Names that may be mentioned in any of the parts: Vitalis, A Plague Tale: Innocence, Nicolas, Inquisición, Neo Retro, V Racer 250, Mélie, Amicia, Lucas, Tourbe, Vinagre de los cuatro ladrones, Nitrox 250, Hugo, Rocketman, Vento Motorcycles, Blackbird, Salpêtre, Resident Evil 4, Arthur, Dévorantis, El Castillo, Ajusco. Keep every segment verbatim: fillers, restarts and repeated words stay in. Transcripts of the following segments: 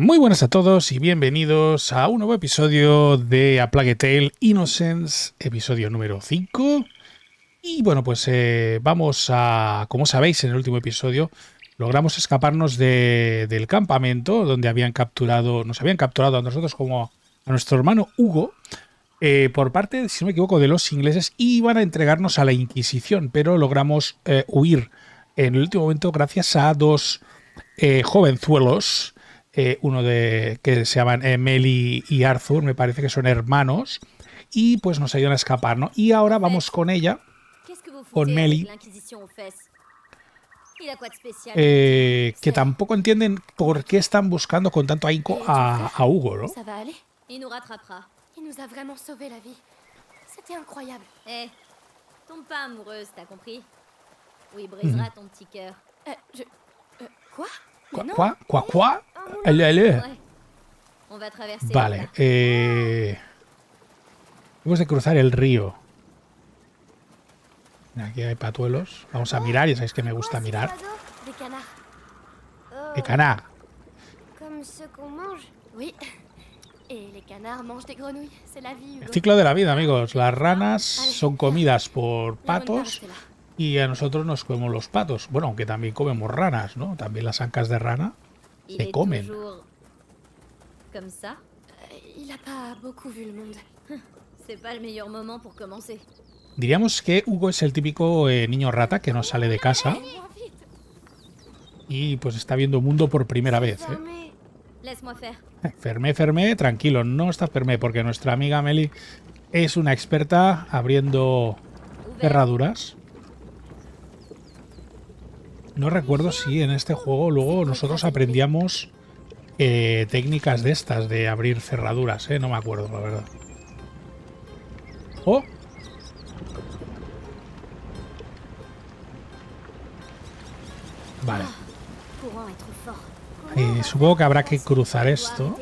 Muy buenas a todos y bienvenidos a un nuevo episodio de A Plague Tale: Innocence, episodio número cinco. Y bueno, pues eh, vamos a... Como sabéis, en el último episodio logramos escaparnos de, del campamento donde habían capturado... Nos habían capturado a nosotros como a nuestro hermano Hugo eh, por parte, si no me equivoco, de los ingleses, y iban a entregarnos a la Inquisición, pero logramos eh, huir en el último momento gracias a dos eh, jovenzuelos... Eh, uno de que se llaman eh, Mélie y Arthur, me parece que son hermanos, y pues nos ayudan a escapar, ¿no? Y ahora vamos con ella, con Mélie, eh, que tampoco entienden por qué están buscando con tanto ahínco a, a Hugo, ¿no? ¿Cuá? ¿Cuá? ¿Cuá? Allez, allez. Vale, eh... hemos de cruzar el río. Aquí hay patuelos. Vamos a mirar, ya sabéis que me gusta mirar. De canard. El ciclo de la vida, amigos. Las ranas son comidas por patos y a nosotros nos comemos los patos. Bueno, aunque también comemos ranas, ¿no? También las ancas de rana se comen. Diríamos que Hugo es el típico eh, niño rata que no sale de casa y pues está viendo mundo por primera vez, ¿eh? Fermé, fermé, tranquilo, no está fermé, porque nuestra amiga Mélie es una experta abriendo cerraduras. No recuerdo si en este juego luego nosotros aprendíamos eh, técnicas de estas, de abrir cerraduras, ¿eh? No me acuerdo, la verdad. ¡Oh! Vale. Eh, supongo que habrá que cruzar esto.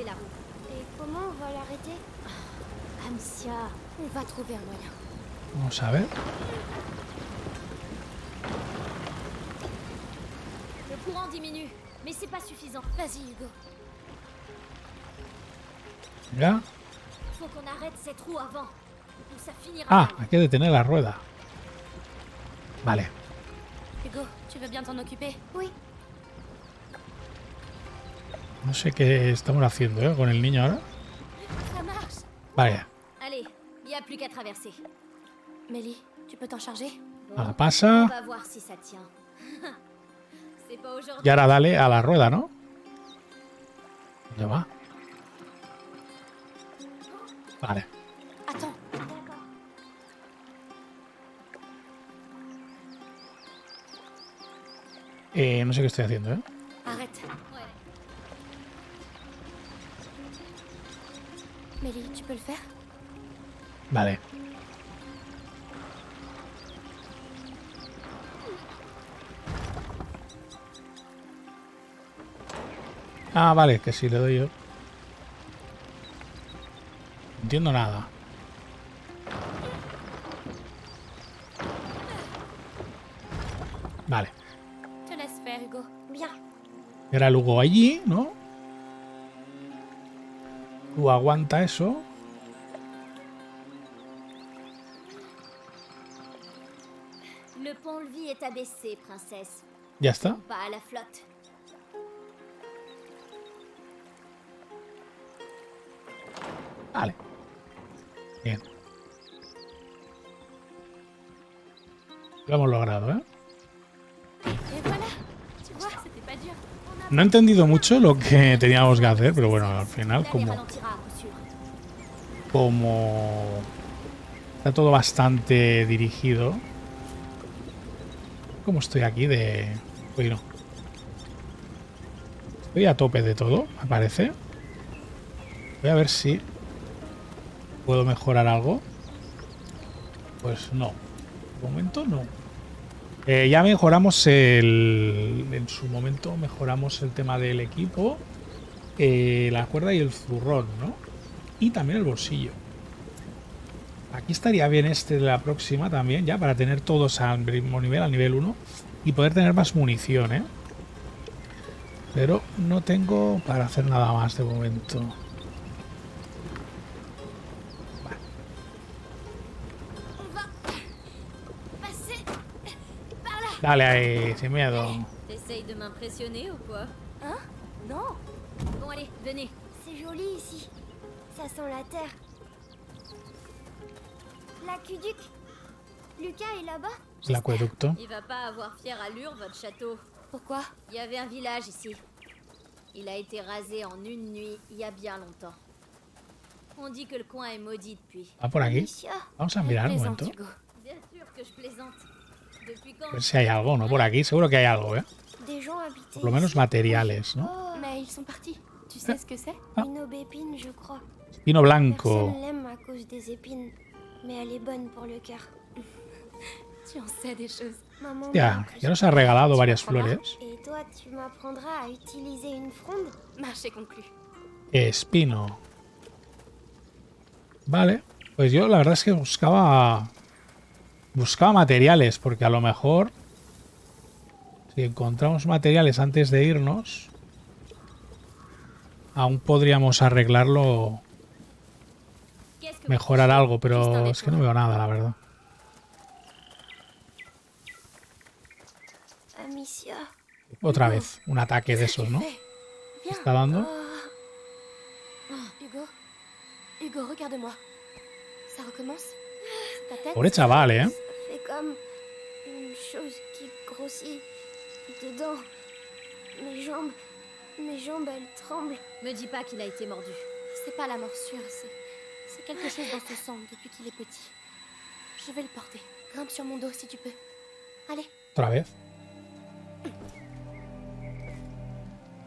Vamos a ver. Mira. Ah, hay que detener la rueda. Vale. No sé qué estamos haciendo, ¿eh? Con el niño ahora. Vale. Ah, pasa. Y ahora dale a la rueda, ¿no? Ya va. Vale. Eh, no sé qué estoy haciendo, ¿eh? Vale. Ah, vale, que si le doy yo. No entiendo nada. Vale. Era el Hugo allí, ¿no? Tú aguanta eso. Ya está. Vale. Bien. Lo hemos logrado, ¿eh? No he entendido mucho lo que teníamos que hacer, pero bueno, al final, como... Como... Está todo bastante dirigido. Como estoy aquí de... Uy, no. Estoy a tope de todo, me parece. Voy a ver si... ¿Puedo mejorar algo? Pues no. De momento no. Eh, ya mejoramos el... En su momento mejoramos el tema del equipo. Eh, la cuerda y el zurrón, ¿no? Y también el bolsillo. Aquí estaría bien este de la próxima también, ya, para tener todos al mismo nivel, al nivel uno. Y poder tener más munición, ¿eh? Pero no tengo para hacer nada más de momento. Dale ahí, sin miedo. ¿T'essayes de m'impressionner o quoi? ¿Ah? No. Bon, allez, venez. C'est joli ici. Ça sent la terre. L'aqueduc. Lucas est là-bas. L'aqueducto. Il va pas avoir fière allure votre château. Pourquoi? Il y avait un village ici. Il a été rasé en une nuit il y a bien longtemps. On dit que le coin est maudit depuis. Ah, por aquí. Vamos a mirar un momento. Bien sûr que je plaisante. A ver si hay algo, ¿no? Por aquí seguro que hay algo, ¿eh? Por lo menos materiales, ¿no? ¿Eh? Ah. Pino blanco. Ya, ya nos ha regalado varias flores. Espino. Vale, pues yo la verdad es que buscaba... Buscaba materiales, porque a lo mejor si encontramos materiales antes de irnos, aún podríamos arreglarlo, mejorar algo, pero es que no veo nada, la verdad. Otra vez, un ataque de esos, ¿no? ¿Qué está dando? Hugo, Hugo, regarde-moi. ¿Ça recomienza? Pobre chaval, ¿eh? Otra vez.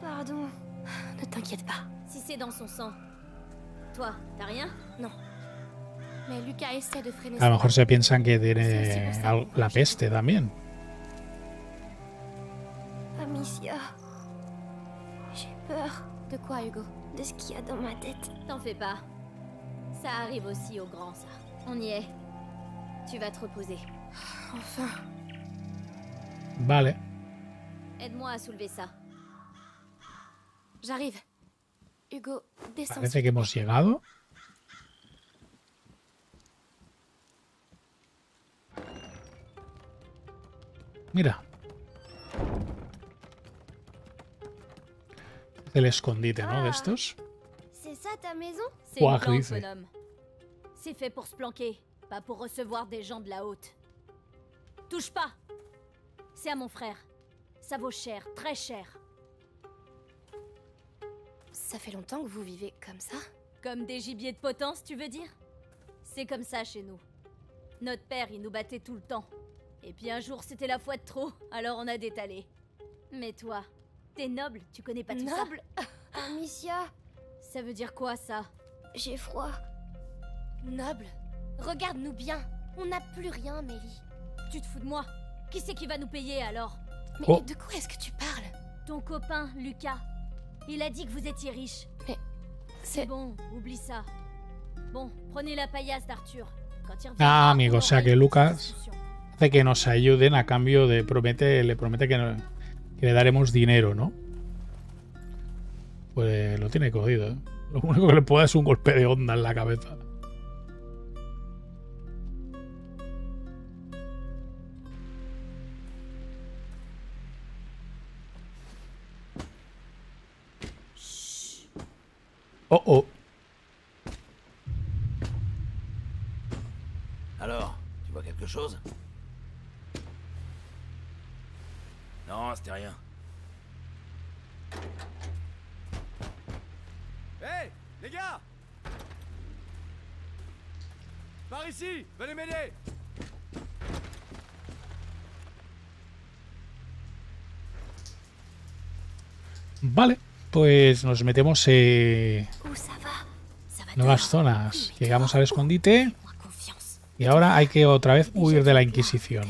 Pardon. No te inquiète pas. Si c'est dans son sang. Toi, t'as rien? No. A lo mejor se piensan que tiene la peste también. Amicia, j'ai peur. ¿De quoi, Hugo? De ce qu'il y a dans ma tête. T'en fais pas. Ça arrive aussi au grand, ça. On y est. Tu vas te reposer. Enfin. Vale. Aide-moi a soulever ça. J'arrive. Hugo, descends. Parece que hemos llegado. Mira. El escondite, ¿no? De estos. Guau, ¿qué dice? C'est fait pour se planquer, pas pour recevoir des gens de la haute. Touche pas. C'est à mon frère. Ça vaut cher, très cher. Ça fait longtemps que vous vivez comme ça? Comme des gibiers de potence, tu veux dire? C'est comme ça chez nous. Notre père, il nous battait tout le temps. Et puis un jour, c'était la foi de trop, alors on a détalé. Mais toi, t'es noble, tu connais pas tout ça. Noble ? Amicia ? Ça veut dire quoi, ça ? J'ai froid. Noble ? Regarde-nous bien. On n'a plus rien, Mélie. Tu te fous de moi ? Qui c'est qui va nous payer, alors ? Mais oh. De quoi est-ce que tu parles ? Ton copain, Lucas. Il a dit que vous étiez riche. Mais... C'est bon, oublie ça. Bon, prenez la paillasse d'Arthur. Quand il revient... Ah, amigo, o sea que Lucas... que nos ayuden a cambio de promete le promete que, no, que le daremos dinero, ¿no? Pues lo tiene cogido, ¿eh? Lo único que le puedo dar es un golpe de onda en la cabeza. Oh, oh. Alors, ¿tu vois quelque chose? No, c'était rien. Hey, les gars! Par ici, venez m'aider! Vale, pues nos metemos en nuevas zonas. Llegamos al escondite y ahora hay que otra vez huir de la Inquisición.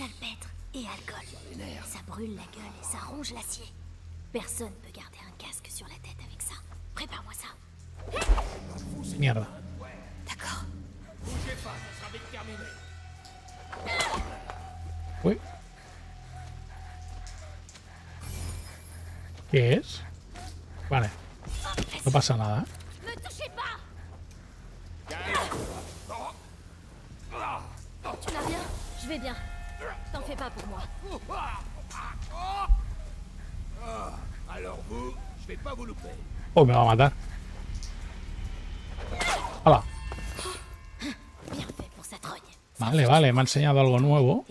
Salpêtre et alcool. Ça brûle la gueule et ça ronge l'acier. Personne peut garder un casque sur la tête avec ça. Mierda. Uy. ¿Qué es? Vale. No pasa nada. Oh, me va a matar. ¡Hala! Vale, vale, me ha enseñado algo nuevo.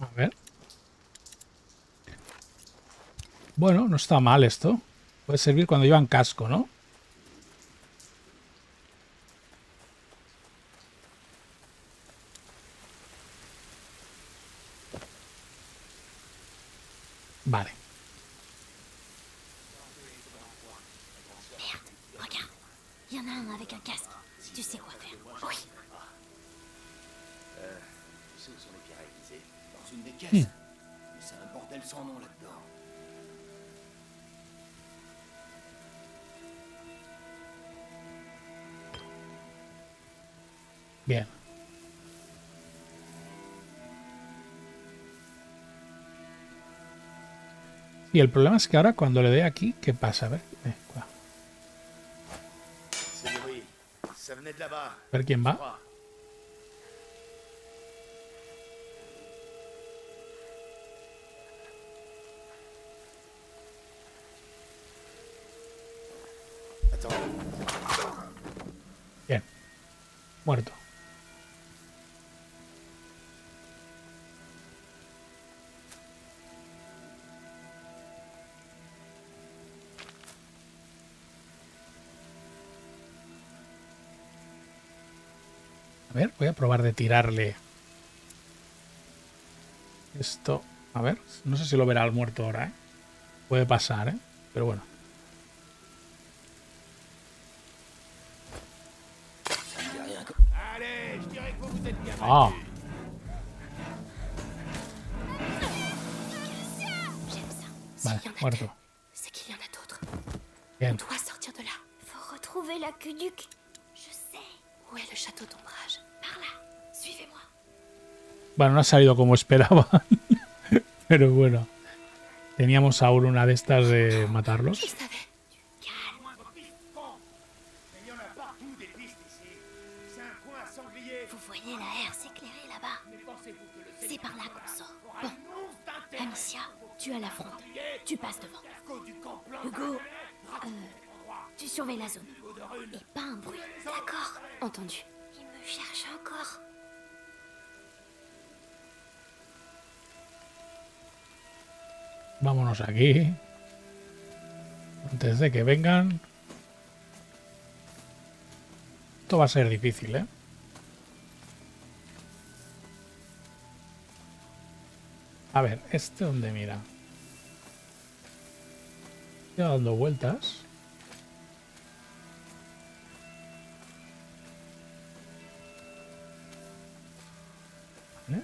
A ver. Bueno, no está mal esto. Puede servir cuando llevan casco, ¿no? Vale. Hmm. Bien. Y el problema es que ahora cuando le dé aquí, ¿qué pasa? A ver, eh, a ver quién va. Bien. Muerto. A ver, voy a probar de tirarle esto. A ver, no sé si lo verá el muerto ahora, ¿eh? Puede pasar, ¿eh? Pero bueno. Ah. Vale, muerto. Bien. Bueno, no ha salido como esperaba. Pero bueno. Teníamos aún una de estas de matarlos. Amicia, tu as la fronde. Tu passes devant. Hugo, euh, tu surveilles la zone. Et pas un bruit. D'accord. Entendu. Il me cherche encore. Vámonos aquí. Antes de que vengan. Esto va a ser difícil, ¿eh? A ver, ¿este dónde mira? Estoy dando vueltas. ¿Eh?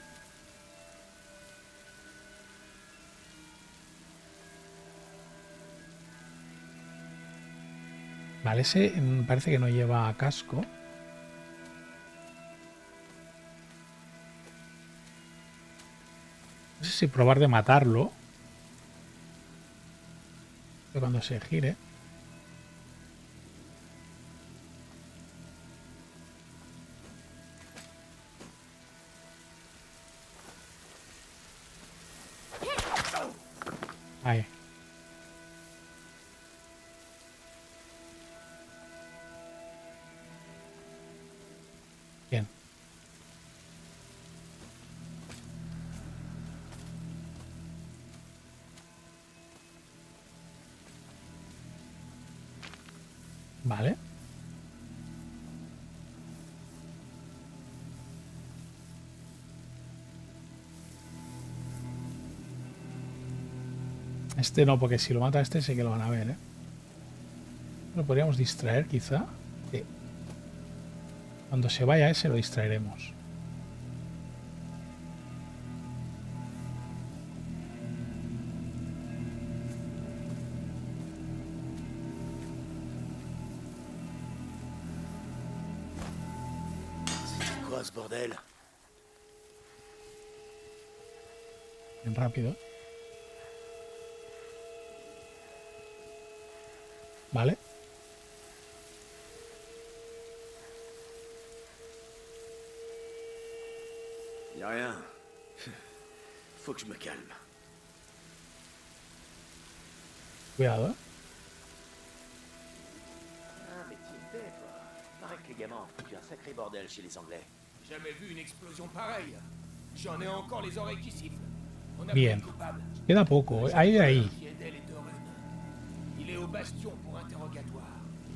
Vale, ese parece que no lleva casco. No sé si probar de matarlo. Pero cuando se gire. Ahí. Bien. Vale. Este no, porque si lo mata a este sí que lo van a ver, ¿eh? Lo podríamos distraer quizá. Sí. Cuando se vaya ese lo distraeremos. quoi ce bordel? Bien rápido. Vale. Y a rien. Faut que je me calme. Cuidado, ¿eh? Ah, mais tu me fais, toi. Pareil que les gamins ont foutu un sacré bordel chez les Anglais. Jamais vu une explosion pareille. J'en ai encore les oreilles qui sifflent. On a bien. Queda poco, ¿eh? Ahí de ahí. Il est au bastion pour interrogatoire.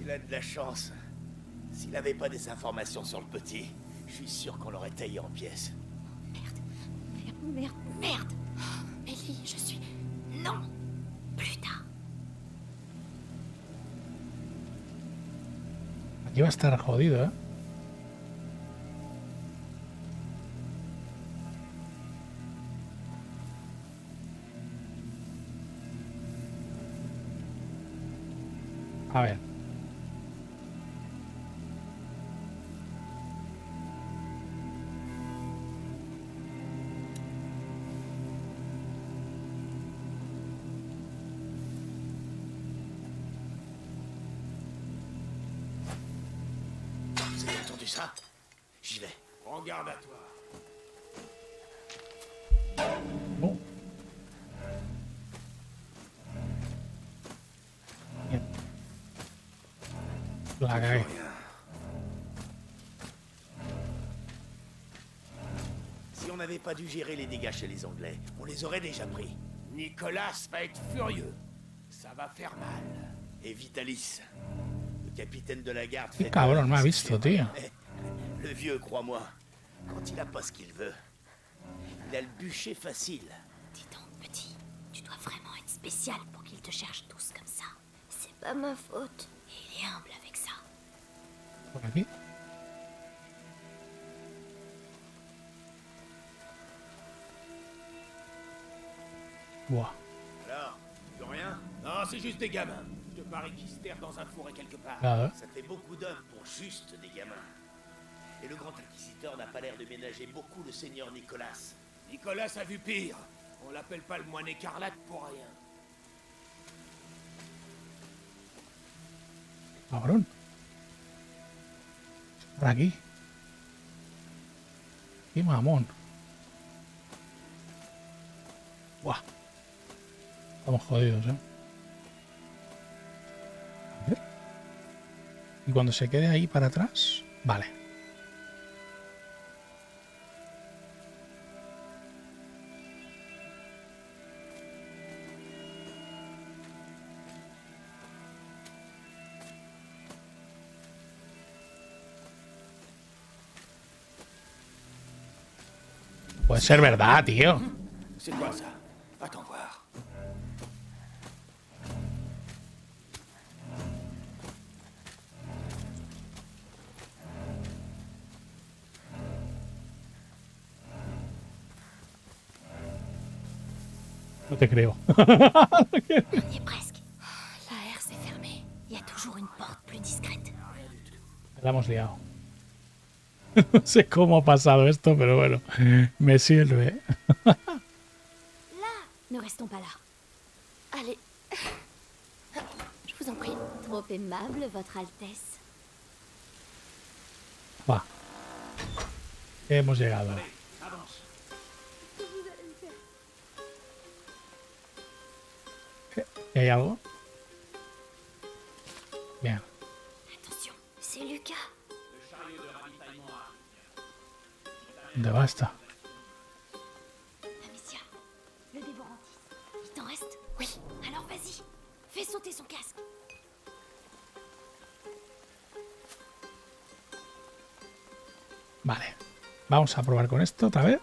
Il a de la chance. S'il n'avait pas des informations sur le petit, je suis sûr qu'on l'aurait taillé en pièces. Merde, merde, merde, merde. Mélie, je suis... Non. Plus tard. Aquí va a estar jodido, ¿eh? A ver. Vous avez entendu ça? J'y vais. Prends garde à toi. La cagué. Si on n'avait pas dû gérer les dégâts chez les Anglais, on les aurait déjà pris. Nicolas va être furieux. Ça va faire mal. Et Vitalis, le capitaine de la garde... Qué cabrón me ha visto, tío. Le vieux, crois-moi, quand il a pas ce qu'il veut, il a le bûcher facile. Dis donc, petit, tu dois vraiment être spécial pour qu'ils te cherchent tous comme ça. C'est pas ma faute. Il est humble avec ça. Por aquí. Buah. Alors, tu veux rien? Non, c'est juste des gamins. Je te parie qu'ils se terrent dans un four et quelque part. Ah, ouais. Ça fait beaucoup d'hommes pour juste des gamins. Et le grand inquisiteur n'a pas l'air de ménager beaucoup le seigneur Nicolas. Nicolas a vu pire. On l'appelle pas le moine écarlate pour rien. Cabrón. Por aquí. Qué mamón. Buah. Estamos jodidos, ¿eh? A ver. Y cuando se quede ahí para atrás... Vale. Puede ser verdad, tío. No te creo. On y est presque. La R s'est fermée. Il y a toujours une porte plus discrète. La hemos liado. No sé cómo ha pasado esto, pero bueno, me sirve. Là, ne restons pas là. Allez. Je vous en prie. Trop aimable, votre Altesse. Va. Hemos llegado. ¿Hay algo? Bien. Atención, c'est Lucas. ¿Dónde va esta? Amicia, le dévorantis. ¿Il t'en reste? Oui. Alors vas-y, fais sauter son casque. Vale. Vamos a probar con esto otra vez.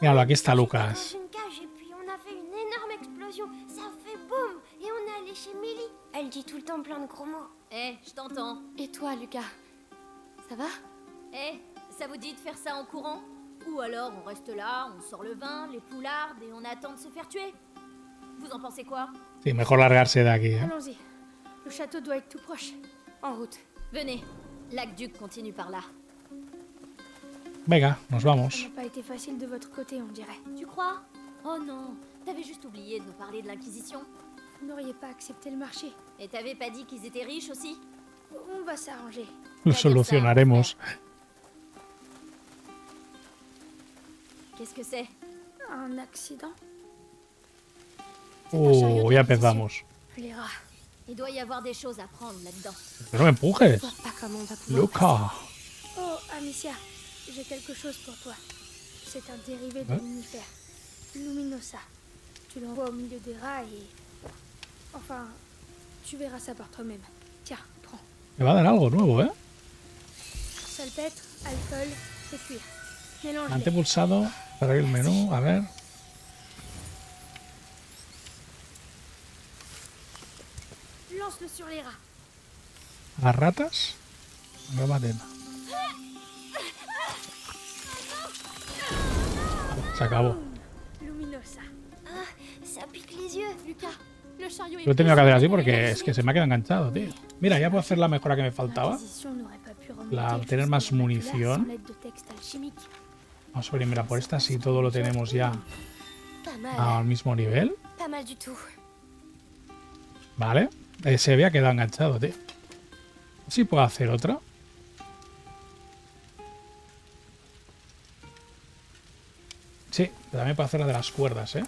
Míralo, aquí está Lucas. explosion, ça fait boum, et on est allé chez Mélie. Elle dit tout le temps plein de gros mots. Eh, hey, je t'entends. Et toi, Lucas, ça va? Eh, hey, ça vous dit de faire ça en courant? Ou alors on reste là, on sort le vin, les poulardes et on attend de se faire tuer. Vous en pensez quoi? Sí, mejor largarse de aquí. ¿Eh? Allons-y. Le château doit être tout proche. En route. Venez. L'aqueduc continue par là. Venga, nos vamos. Ça n'a pas été facile de votre côté, on dirait. Tu crois? Oh non, t'avais juste oublié de nous parler de l'Inquisition. Vous n'auriez pas accepté le marché. Et t'avais pas dit qu'ils étaient riches aussi? On va s'arranger. Lo solucionaremos. Qu'est-ce que c'est? Un accident? Oh, ya empezamos. Il doit y avoir des choses à prendre là-dedans. Pero me empujes. Loca. Oh, Amicia, j'ai quelque chose pour toi. C'est un dérivé de l'univers. Luminosa. Tu l'envoies au milieu des rats et... Enfin, tu verras ça par toi-même. Tiens, prends. Me va a dar algo nuevo, ¿eh? Salpêtre, alcool, et cuir. Mantén pulsado para ir al menú, a ver. ¿A ratas? Nueva arena. Se acabó. Lo he tenido que hacer así porque es que se me ha quedado enganchado, tío. Mira, ya puedo hacer la mejora que me faltaba. La obtener más munición. Vamos a primero por esta, si todo lo tenemos ya al mismo nivel. Vale, eh, se había quedado enganchado, tío. Sí puedo hacer otra. Sí, pero también puedo hacer la de las cuerdas, ¿eh?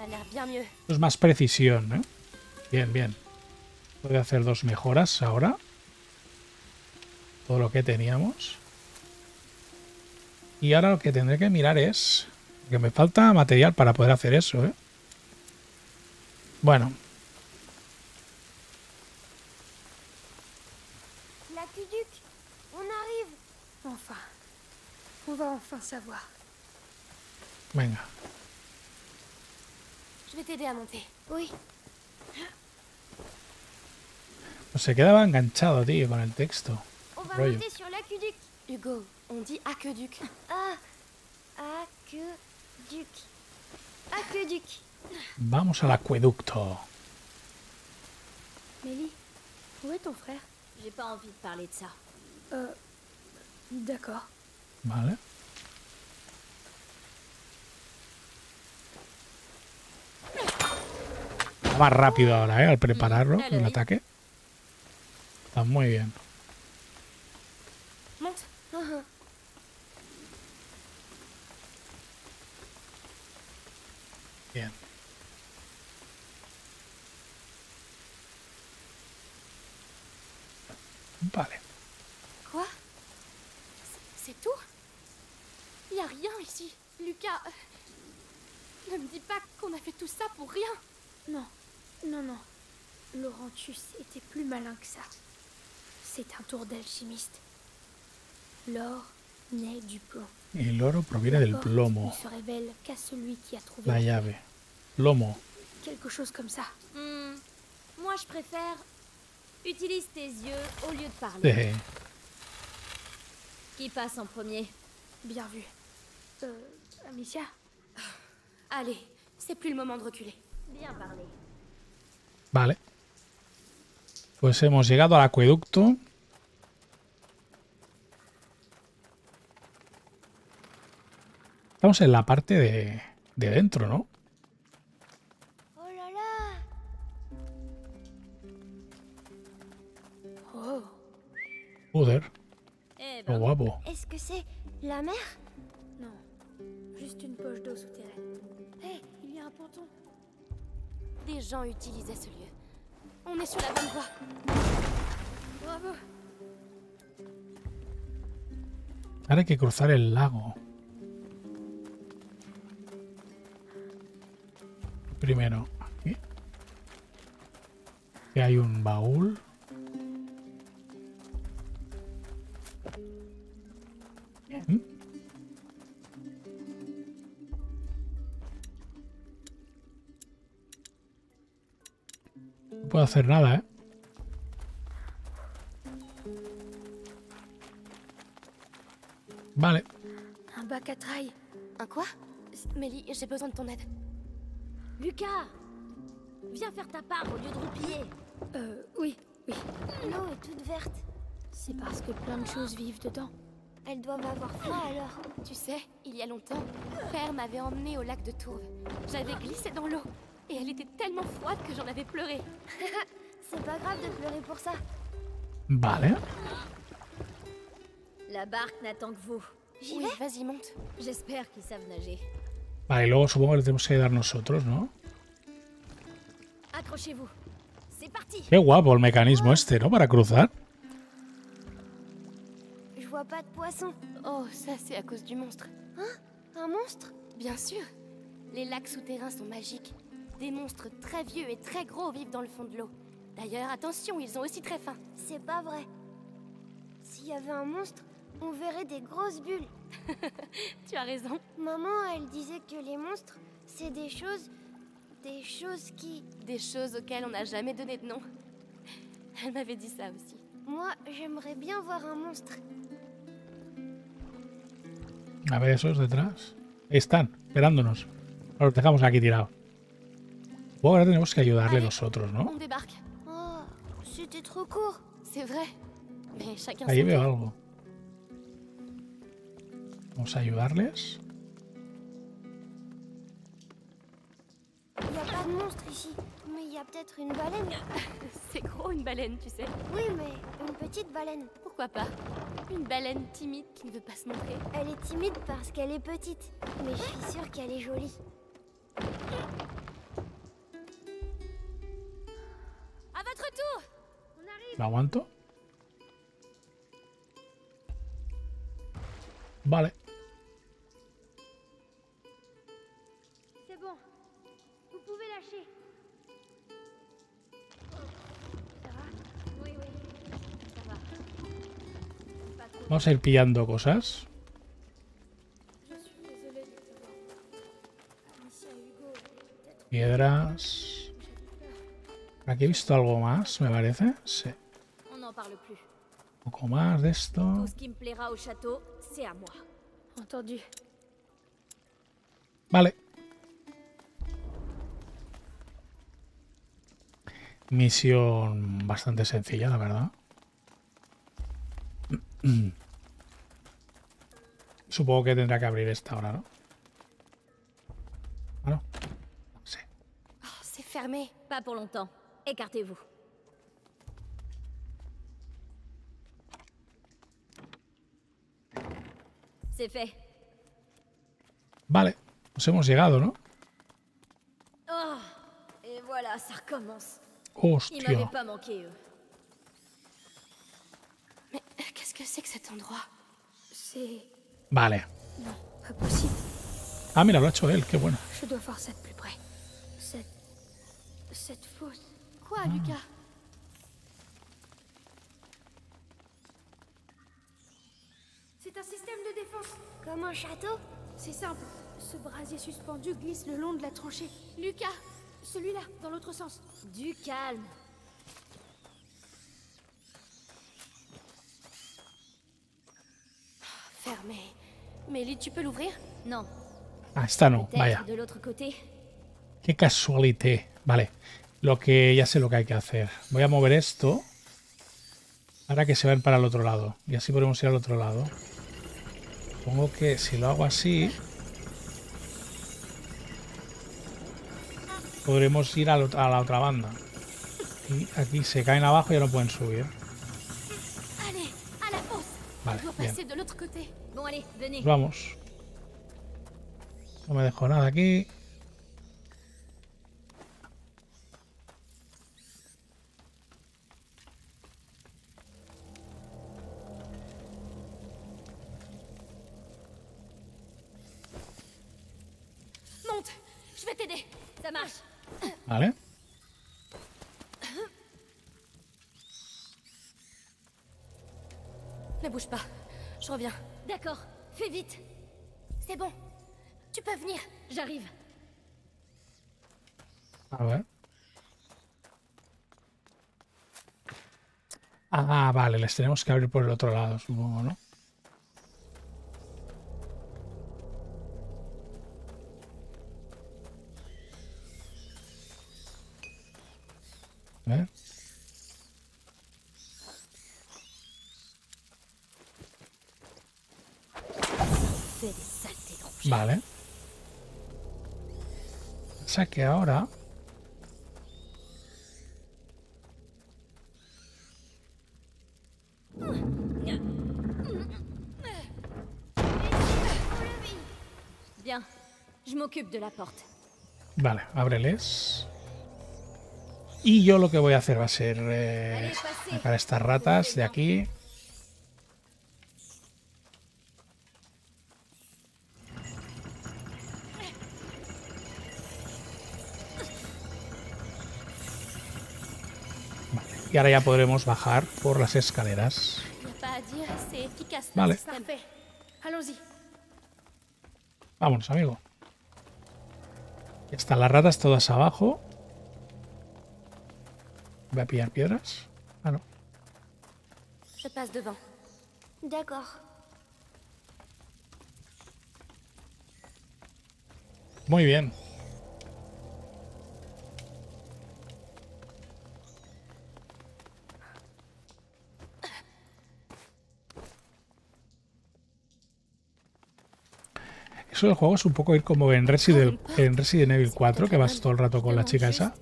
Esto es más precisión, ¿eh? Bien, bien. Voy a hacer dos mejoras ahora. Todo lo que teníamos. Y ahora lo que tendré que mirar es... que me falta material para poder hacer eso, ¿eh? Bueno. L'aqueduc, on arrive. Enfin. On va enfin savoir. Venga. Je vais t'aider à monter. Oui. Pues se quedaba enganchado, tío, con el texto. On va rollo. Monter sur l'aqueduc. Hugo, on dit aqueduc. Ah. Aqueduc. Aqueduc. Vamos al acueducto. Mélie, ¿dónde está tu frère? J'ai pas envie de parler de ça. Uh, D'accord. Vale. Va más rápido ahora, ¿eh? Al prepararlo, mm, el ataque. Está muy bien. Monte. Uh-huh. Bien. Vale. Quoi? C'est tout? Il n'y a rien ici. Lucas, ne me dis pas qu'on a fait tout ça pour rien. Non, non, non. Laurentius était plus malin que ça. C'est un tour d'alchimiste. L'or naît du plomb. El oro proviene del plomo. La llave. Plomo. Quelque chose comme ça. Mm, moi, je préfère. Utilise tes yeux au lieu de parler. Qui passe en premier? Bien vu. Euh, Amicia. Allez, c'est plus le moment de reculer. Bien parlé. Vale. Pues hemos llegado al acueducto. Estamos en la parte de, de dentro, ¿no? Oh, la, la. Oh. Joder. Eh ben, oh, guapo. ¿Es que es la mer? No, juste une poche d'eau souterraine. Eh, il y a un ponton. Des gens utilisaient ce lieu. On est sur la bonne voie. Bravo. Ahora hay que cruzar el lago. Primero, aquí. Aquí hay un baúl. Bien. No puedo hacer nada, ¿eh? Vale. Un bac à trail. ¿Un quoi? Mélie, j'ai besoin de ton aide. Lucas, viens faire ta part au lieu de roupiller. Euh, oui, oui. L'eau est toute verte. C'est parce que plein de choses vivent dedans. Elles doivent avoir froid alors. Tu sais, il y a longtemps, père m'avait emmenée au lac de Tourbe. J'avais glissé dans l'eau et elle était tellement froide que j'en avais pleuré. C'est pas grave de pleurer pour ça. Vale. La barque n'attend que vous. J'y vais. Oui, vas-y, monte. J'espère qu'ils savent nager. Vale, luego supongo que le tenemos que dar nosotros, ¿no? Accrochez-vous. C'est parti. Qué guapo el mecanismo este, ¿no? Para cruzar. Pas de poisson. Oh, ça c'est à cause du monstre. Hein? Un monstre? Bien sûr. Les lacs souterrains sont magiques. Des monstres très vieux et très gros vivent dans le fond de l'eau. D'ailleurs, attention, ils ont aussi très faim. C'est pas vrai. S'il y avait un monstre, on verrait des grosses bulles. Tu as raison. Maman, elle disait que les monstres, c'est des choses... Des choses qui... Des choses auxquelles on n'a jamais donné de nom. Elle m'avait dit ça aussi. Moi, j'aimerais bien voir un monstre. A ver, esos detrás. Ahí están, esperándonos. Ahora los dejamos aquí tirados. Bueno, ahora tenemos que ayudarle nosotros, ¿no? Ahí veo algo. Vamos a ayudarles. C'est gros une baleine, tu sais. Oui, mais une petite baleine. Pourquoi pas? Une baleine timide qui ne veut pas se montrer. Elle est timide parce qu'elle est petite, mais je suis sûre qu'elle est jolie. À votre tour. On arrive. L'aguanto. Vale. C'est bon. Vous pouvez lâcher. Vamos a ir pillando cosas. Piedras. Aquí he visto algo más, me parece. Sí. Un poco más de esto. Vale. Misión bastante sencilla, la verdad. Supongo que tendrá que abrir esta ahora, ¿no? Ah, no. Sí. Oh, c'est fermé. Pas pour longtemps. Écartez-vous. C'est fait. Vale. Nos hemos llegado, ¿no? Oh, et voilà, ça recommence. Hostia. Ils m'avaient pas manqué, eux. Mais qu'est-ce que c'est que cet endroit? C'est... Vale. No, pas posible. Ah, mira, lo ha hecho él, qué bueno. Je dois voir ça de plus près. Cette... Cette fosse. Quoi, ah. Lucas? C'est un système de défense. Comme un château? C'est simple. Ce brasier suspendu glisse le long de la tranchée. Lucas, celui-là, dans l'autre sens. Du calme. Fermé. Mélie, ¿tú puedes abrirlo? No. Ah, esta no, vaya. Qué casualidad. Vale, lo que ya sé lo que hay que hacer. Voy a mover esto para que se vayan para el otro lado. Y así podemos ir al otro lado. Supongo que si lo hago así, podremos ir a la otra banda. Y aquí se caen abajo y ya no pueden subir. Vale, bien. Pues vamos. No me dejo nada aquí. Vale. Ne bouge pas, je reviens. D'accord, fais vite. C'est bon, tu peux venir, j'arrive. A ver. Ah, vale, les tenemos que abrir por el otro lado, supongo, ¿no? A ver. Vale. O sea que ahora... Bien, je m'occupe de la porte. Vale, ábreles. Y yo lo que voy a hacer va a ser eh, sacar estas ratas de aquí. Vale, y ahora ya podremos bajar por las escaleras. Vale. Vámonos, amigo. Ya están las ratas todas abajo. ¿Voy a pillar piedras? Ah, no. Je passe devant. D'accord. Muy bien. Eso del juego es un poco ir como en Resident, en Resident Evil cuatro, que vas todo el rato con la chica esa.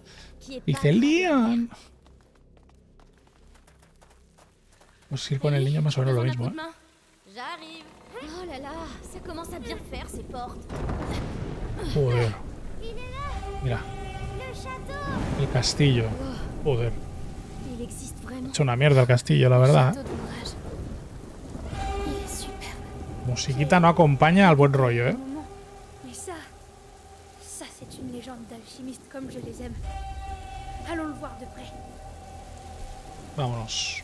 Y dice, Leon. Pues ir con el niño más o menos lo mismo, ¿eh? Joder. Mira. El castillo. Joder. Es una mierda el castillo, la verdad. Musiquita no acompaña al buen rollo, ¿eh? Vámonos.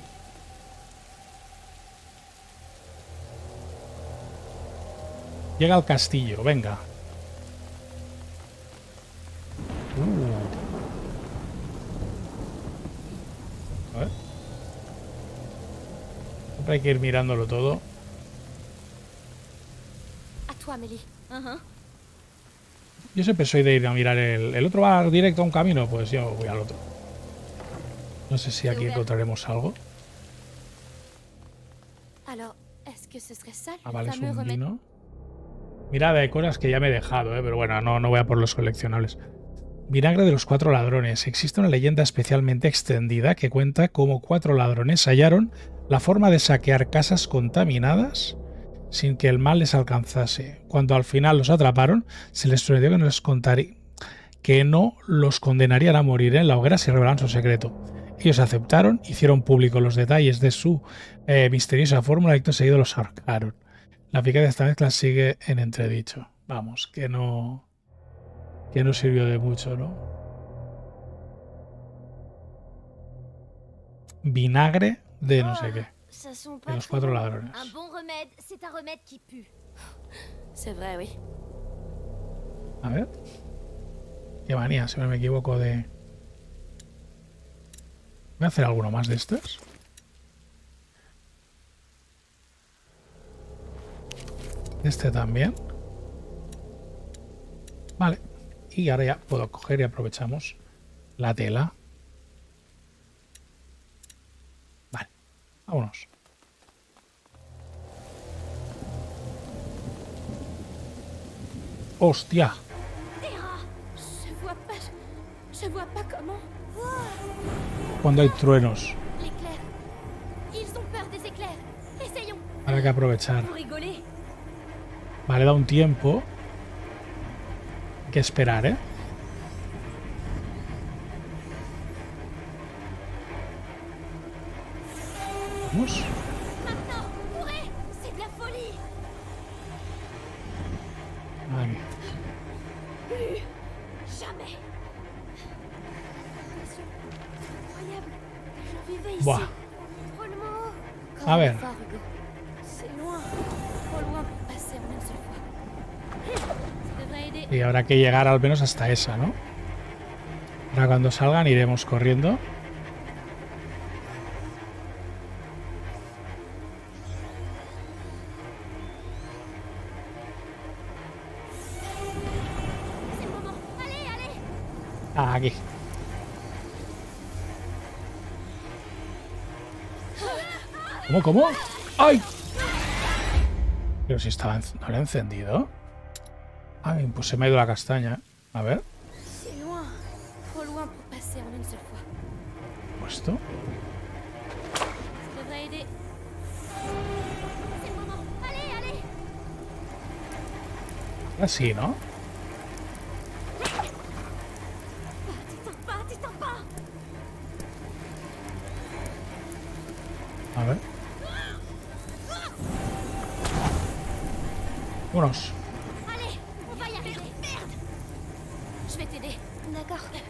Llega al castillo, venga. Uh. A ver. Siempre hay que ir mirándolo todo. Yo siempre soy de ir a mirar el, el otro bar directo a un camino, pues yo voy al otro. No sé si aquí encontraremos algo. Ah, vale, es un vino. Mirad, hay cosas que ya me he dejado, ¿eh? Pero bueno, no, no voy a por los coleccionables. Vinagre de los cuatro ladrones. Existe una leyenda especialmente extendida que cuenta cómo cuatro ladrones hallaron la forma de saquear casas contaminadas sin que el mal les alcanzase. Cuando al final los atraparon, se les prometió que no les contaría, que no los condenarían a morir en la hoguera si revelaban su secreto. Ellos aceptaron, hicieron públicos los detalles de su eh, misteriosa fórmula y acto seguido los ahorcaron. La eficacia de esta mezcla sigue en entredicho. Vamos, que no, que no sirvió de mucho, ¿no? Vinagre de no sé qué. De los cuatro ladrones. A ver. Qué manía, si no me equivoco de... Voy a hacer alguno más de estos. Este también. Vale. Y ahora ya puedo coger y aprovechamos la tela. Vale. Vámonos. ¡Hostia! Cuando hay truenos. Ahora hay que aprovechar. Vale, da un tiempo. Hay que esperar, ¿eh? Vamos. Ahí. Buah. A ver. Y habrá que llegar al menos hasta esa, ¿no? Ahora cuando salgan iremos corriendo. aquí. ¿Cómo, cómo? ¡Ay! Pero si estaba... ¿No lo he encendido? Ay, pues se me ha ido la castaña. A ver. ¿Esto? Así, ¿no? A ver. Vámonos.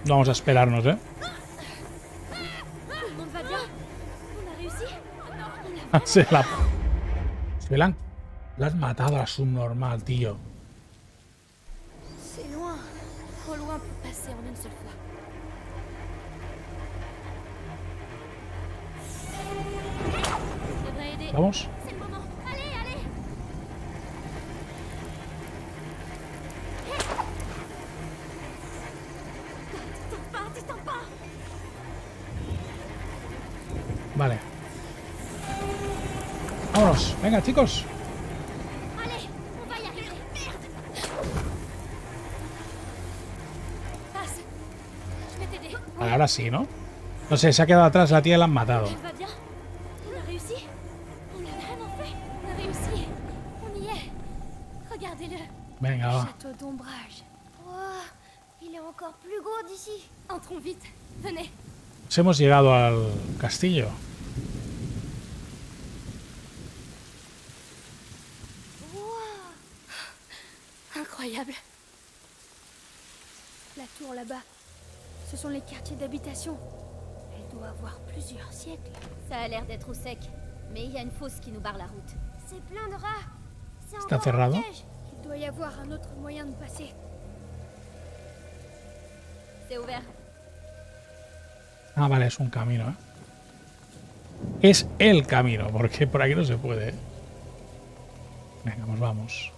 Vamos a esperarnos, ¿eh? Se la... Se la han... La has matado a subnormal, tío. Vamos. Vale. Vámonos. Venga, chicos. Vale, ahora sí, ¿no? No sé, se ha quedado atrás la tía y la han matado. Venga, va. Pues hemos llegado al castillo. Está cerrado. Ah, vale, es un camino, ¿eh? Es el camino, porque por aquí no se puede, ¿eh? Venga, pues vamos.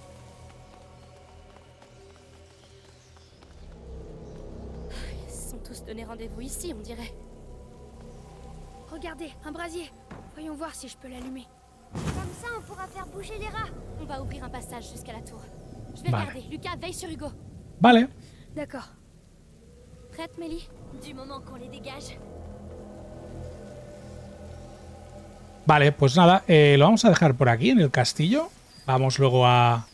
Donner rendez-vous ici, on dirait. Regardez, un brasier. Voyons voir si je peux l'allumer. Comme ça, on pourra faire bouger les rats. On va ouvrir un passage jusqu'à la tour. Je vais regarder. Lucas, veille sur Hugo. Vale. D'accord. Prête, Mélie? Du moment qu'on les dégage. Vale, pues nada, eh, lo vamos a dejar por aquí, en el castillo. Vamos luego a...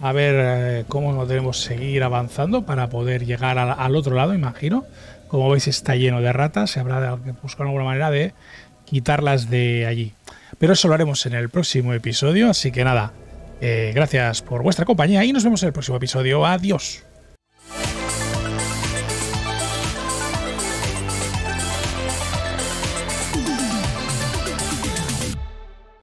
A ver eh, cómo debemos seguir avanzando para poder llegar al, al otro lado, imagino. Como veis, está lleno de ratas. Se habrá que buscar alguna manera de quitarlas de allí. Pero eso lo haremos en el próximo episodio. Así que nada, eh, gracias por vuestra compañía y nos vemos en el próximo episodio. Adiós.